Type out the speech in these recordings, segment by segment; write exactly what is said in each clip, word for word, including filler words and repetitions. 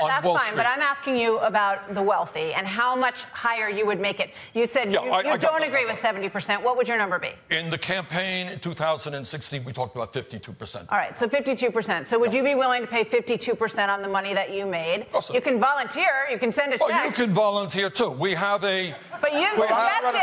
on That's Wall fine, Street. But I'm asking you about the wealthy and how much higher you would make it. You said yeah, you, I, you I don't agree with seventy percent. What would your number be? In the campaign in two thousand sixteen, we talked about fifty-two percent. All right, so fifty-two percent. So would yeah. you be willing to pay fifty-two percent on the money that you made? Yes, you can volunteer. You can send a well, check. You can volunteer, too. We have a... But you've suggested, have, you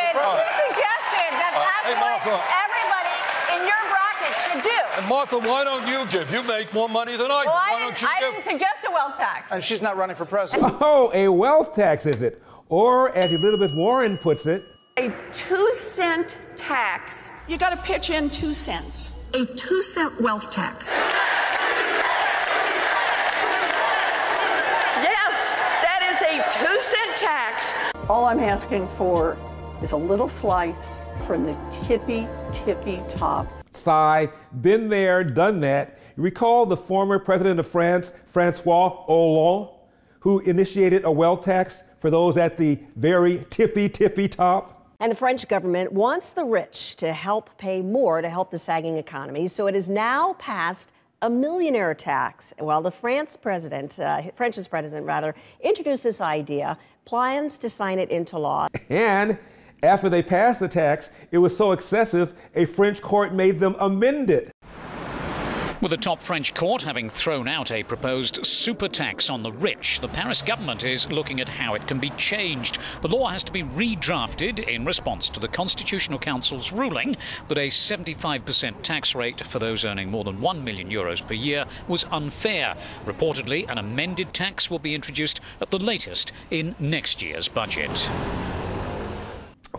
suggested that uh, that's hey, Martha, what everybody in your bracket should do. And Martha, why don't you give? You make more money than I do. Well, why don't you I give? I didn't suggest a wealth tax. And she's not running for president. Oh, a wealth tax, is it? Or, as Elizabeth Warren puts it... A two-cent tax. You got to pitch in two cents. A two-cent wealth tax. Yes, that is a two-cent tax. All I'm asking for is a little slice from the tippy, tippy top. Sigh, been there, done that. You recall the former president of France, François Hollande, who initiated a wealth tax for those at the very tippy, tippy top? And the French government wants the rich to help pay more to help the sagging economy, so it has now passed a millionaire tax. While the France president, uh, French's president rather, introduced this idea, plans to sign it into law. And after they passed the tax, it was so excessive, a French court made them amend it. With the top French court having thrown out a proposed super tax on the rich, the Paris government is looking at how it can be changed. The law has to be redrafted in response to the Constitutional Council's ruling that a seventy-five percent tax rate for those earning more than one million euros per year was unfair. Reportedly, an amended tax will be introduced at the latest in next year's budget.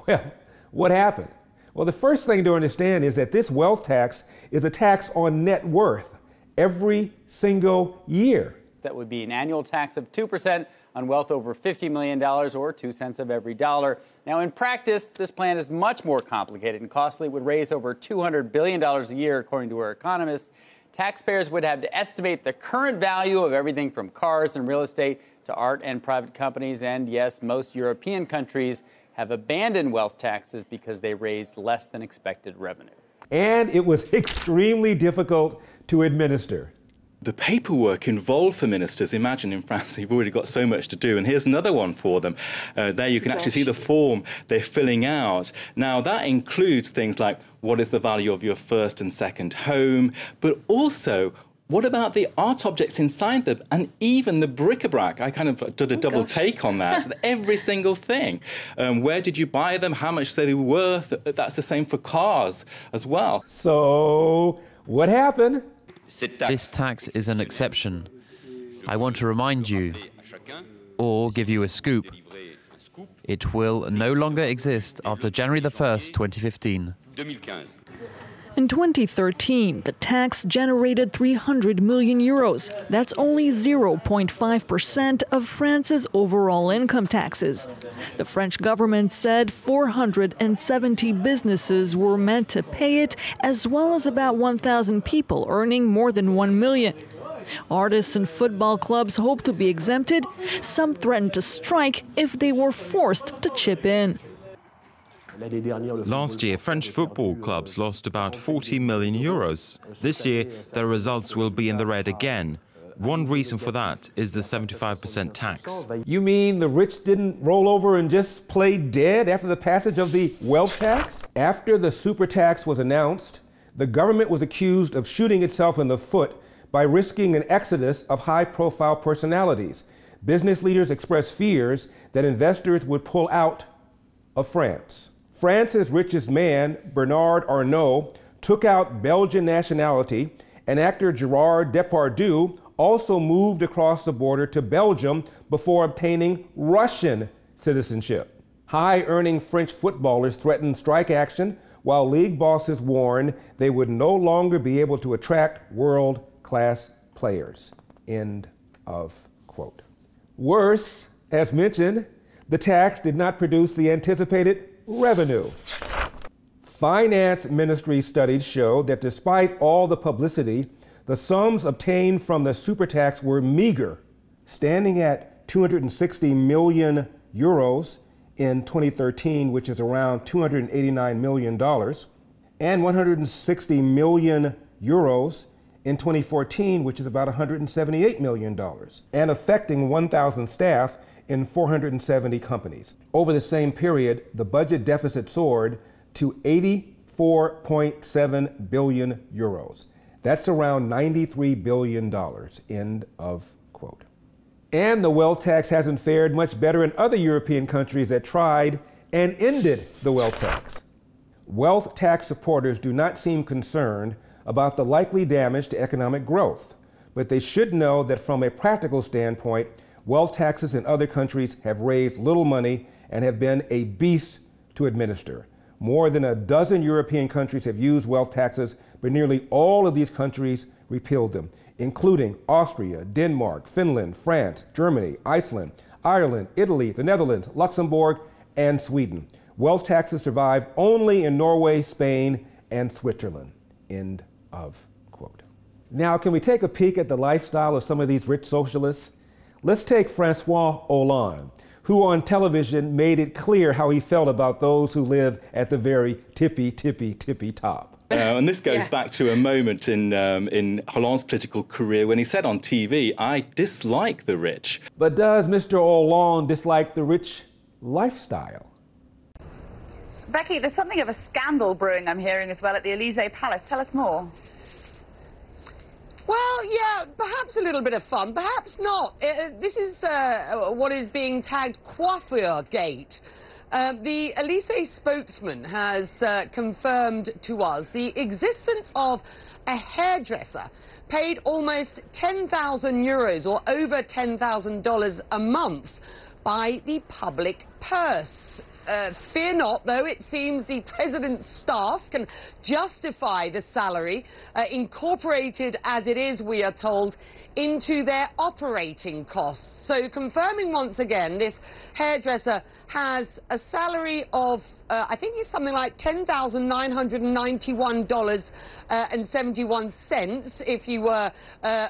Well, what happened? Well, the first thing to understand is that this wealth tax is a tax on net worth every single year. That would be an annual tax of two percent on wealth over fifty million dollars, or two cents of every dollar. Now, in practice, this plan is much more complicated and costly. It would raise over two hundred billion dollars a year, according to our economists. Taxpayers would have to estimate the current value of everything from cars and real estate to art and private companies. And yes, most European countries have abandoned wealth taxes because they raise less than expected revenue. And it was extremely difficult to administer. The paperwork involved for ministers, imagine in France, you've already got so much to do, and here's another one for them. Uh, there you can Gosh. actually see the form they're filling out. Now, that includes things like what is the value of your first and second home, but also what about the art objects inside them, and even the bric-a-brac? I kind of did a oh, double gosh. take on that. Every single thing. Um, where did you buy them? How much they were worth? That's the same for cars as well. So, what happened? This tax is an exception. I want to remind you, or give you a scoop. It will no longer exist after January the first, twenty fifteen. In twenty thirteen, the tax generated three hundred million euros. That's only zero point five percent of France's overall income taxes. The French government said four hundred seventy businesses were meant to pay it, as well as about one thousand people earning more than one million. Artists and football clubs hope to be exempted. Some threatened to strike if they were forced to chip in. Last year, French football clubs lost about forty million euros. This year, their results will be in the red again. One reason for that is the seventy-five percent tax. You mean the rich didn't roll over and just play dead after the passage of the wealth tax? After the super tax was announced, the government was accused of shooting itself in the foot by risking an exodus of high-profile personalities. Business leaders expressed fears that investors would pull out of France. France's richest man, Bernard Arnault, took out Belgian nationality, and actor Gerard Depardieu also moved across the border to Belgium before obtaining Russian citizenship. High-earning French footballers threatened strike action, while league bosses warned they would no longer be able to attract world-class players. End of quote. Worse, as mentioned, the tax did not produce the anticipated revenue. Finance ministry studies show that despite all the publicity, the sums obtained from the super tax were meager, standing at two hundred sixty million euros in twenty thirteen, which is around two hundred eighty-nine million dollars, and one hundred sixty million euros in twenty fourteen, which is about one hundred seventy-eight million dollars, and affecting one thousand staff in four hundred seventy companies. Over the same period, the budget deficit soared to eighty-four point seven billion euros. That's around ninety-three billion dollars, end of quote. And the wealth tax hasn't fared much better in other European countries that tried and ended the wealth tax. Wealth tax supporters do not seem concerned about the likely damage to economic growth, but they should know that from a practical standpoint, wealth taxes in other countries have raised little money and have been a beast to administer. More than a dozen European countries have used wealth taxes, but nearly all of these countries repealed them, including Austria, Denmark, Finland, France, Germany, Iceland, Ireland, Italy, the Netherlands, Luxembourg, and Sweden. Wealth taxes survive only in Norway, Spain, and Switzerland, end of quote. Now, can we take a peek at the lifestyle of some of these rich socialists? Let's take François Hollande, who on television made it clear how he felt about those who live at the very tippy, tippy, tippy top. Uh, and this goes yeah. back to a moment in, um, in Hollande's political career when he said on T V, I dislike the rich. But does Mister Hollande dislike the rich lifestyle? Becky, there's something of a scandal brewing I'm hearing as well at the Elysee Palace. Tell us more. Well, yeah, perhaps a little bit of fun, perhaps not. Uh, this is uh, what is being tagged Coiffure Gate. Uh, the Elysee spokesman has uh, confirmed to us the existence of a hairdresser paid almost ten thousand euros or over ten thousand dollars a month by the public purse. Uh, fear not, though, it seems the president's staff can justify the salary, uh, incorporated as it is, we are told, into their operating costs. So confirming once again, this hairdresser has a salary of, uh, I think it's something like ten thousand nine hundred ninety-one dollars uh, and seventy-one cents if you were... Uh,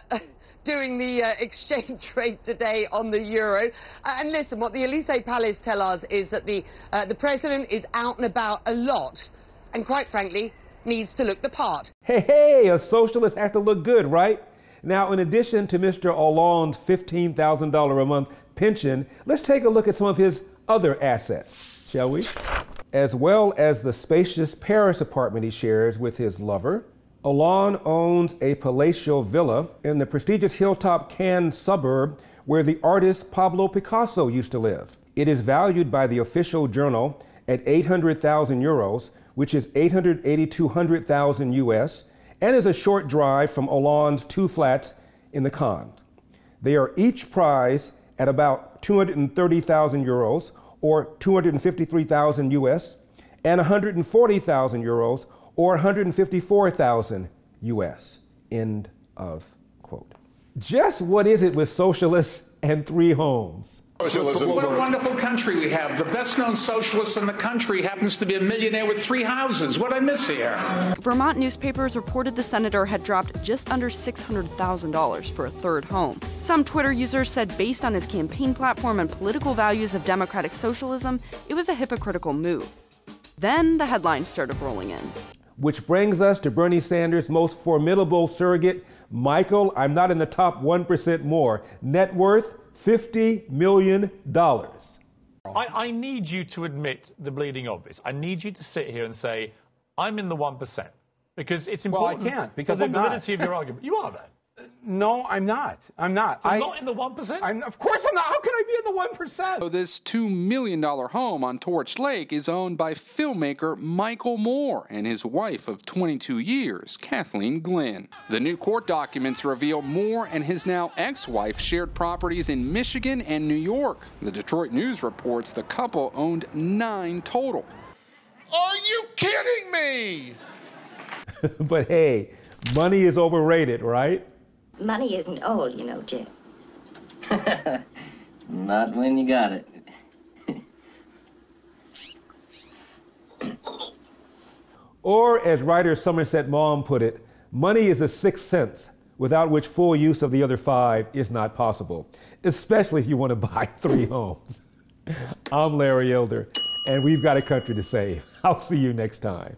doing the uh, exchange rate today on the euro. Uh, and listen, what the Elysee Palace tell us is that the, uh, the president is out and about a lot and, quite frankly, needs to look the part. Hey, hey, a socialist has to look good, right? Now, in addition to Mister Hollande's fifteen thousand dollars a month pension, let's take a look at some of his other assets, shall we? As well as the spacious Paris apartment he shares with his lover, Hollande owns a palatial villa in the prestigious hilltop Cannes suburb where the artist Pablo Picasso used to live. It is valued by the official journal at eight hundred thousand euros, which is eight hundred eighty-two thousand U S, and is a short drive from Hollande's two flats in the Cannes. They are each prized at about two hundred thirty thousand euros, or two hundred fifty-three thousand U S, and one hundred forty thousand euros, or one hundred fifty-four thousand U S, end of quote. Just what is it with socialists and three homes? Socialism. What a wonderful country we have. The best-known socialist in the country happens to be a millionaire with three houses. What I miss here? Vermont newspapers reported the senator had dropped just under six hundred thousand dollars for a third home. Some Twitter users said based on his campaign platform and political values of democratic socialism, it was a hypocritical move. Then the headlines started rolling in. Which brings us to Bernie Sanders' most formidable surrogate, Michael, I'm not in the top one percent more. Net worth, fifty million dollars. I, I need you to admit the bleeding obvious. I need you to sit here and say, I'm in the one percent. Because it's important. Well, I can't, because I'm not. The validity of your argument. You are, though. No, I'm not. I'm not. I'm not in the one percent? I'm, of course I'm not. How can I be in the one percent? So this two million dollar home on Torch Lake is owned by filmmaker Michael Moore and his wife of twenty-two years, Kathleen Glynn. The new court documents reveal Moore and his now ex-wife shared properties in Michigan and New York. The Detroit News reports the couple owned nine total. Are you kidding me? But hey, money is overrated, right? Money isn't all, you know, Jim. Not when you got it. Or, as writer Somerset Maugham put it, money is a sixth sense, without which full use of the other five is not possible, especially if you want to buy three homes. I'm Larry Elder, and we've got a country to save. I'll see you next time.